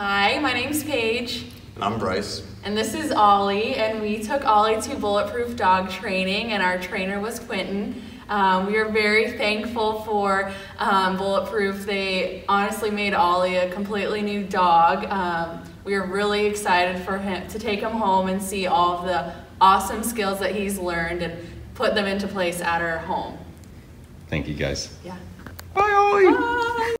Hi, my name's Paige. And I'm Bryce. And this is Ollie, and we took Ollie to Bulletproof Dog Training, and our trainer was Quentin. We are very thankful for Bulletproof. They honestly made Ollie a completely new dog. We are really excited for him to take him home and see all of the awesome skills that he's learned and put them into place at our home. Thank you, guys. Yeah. Bye, Ollie. Bye.